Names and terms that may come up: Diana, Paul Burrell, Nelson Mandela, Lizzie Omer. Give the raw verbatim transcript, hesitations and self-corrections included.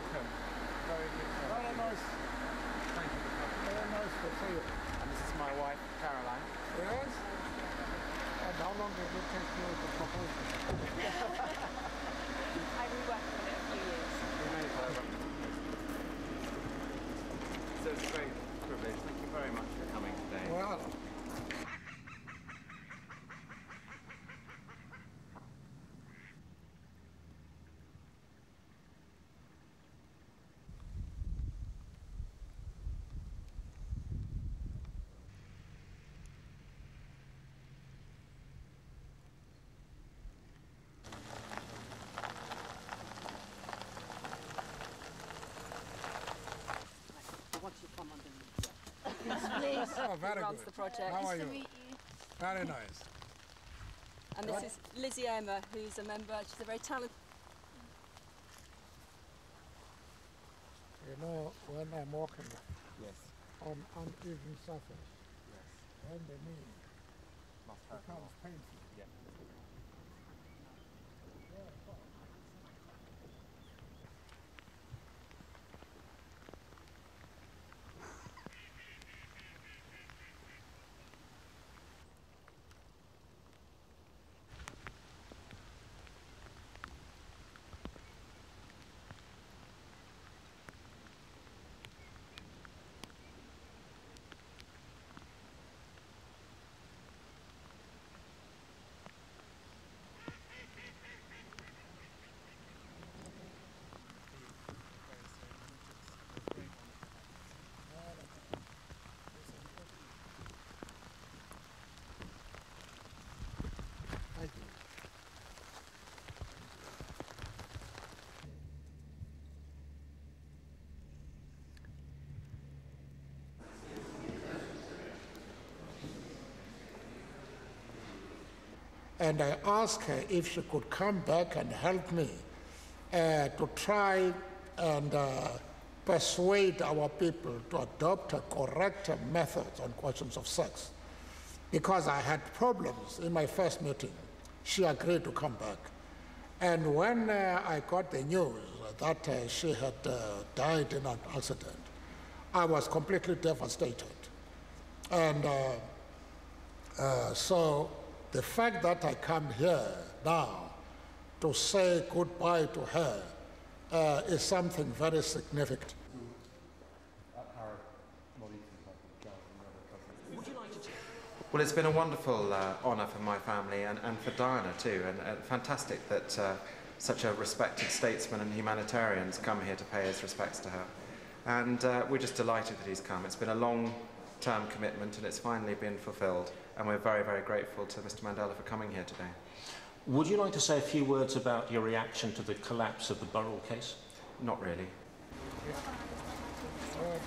welcome. Very good. Very nice. Thank you. Very nice to see you. And this is my wife, Caroline. Yes? And how long did it take you to propose? I reworked on it a few years. You made it over. So it's a great privilege. Thank you very much for coming today. Well. Please. Oh, very runs good. The project. How nice are you? To meet you. Very nice. And this what? Is Lizzie Omer, who's a member. She's a very talented. You know, when I'm walking yes. on uneven surface, yes. when the knee must becomes painful. Yeah. And I asked her if she could come back and help me uh, to try and uh, persuade our people to adopt a correct methods on questions of sex. Because I had problems in my first meeting, she agreed to come back. And when uh, I got the news that uh, she had uh, died in an accident, I was completely devastated. And uh, uh, so, the fact that I come here now to say goodbye to her uh, is something very significant. Well, it's been a wonderful uh, honour for my family and, and for Diana too, and uh, fantastic that uh, such a respected statesman and humanitarian's come here to pay his respects to her. And uh, we're just delighted that he's come. It's been a long term commitment and it's finally been fulfilled, and we're very, very grateful to Mister Mandela for coming here today. Would you like to say a few words about your reaction to the collapse of the Burrell case? Not really. Yeah.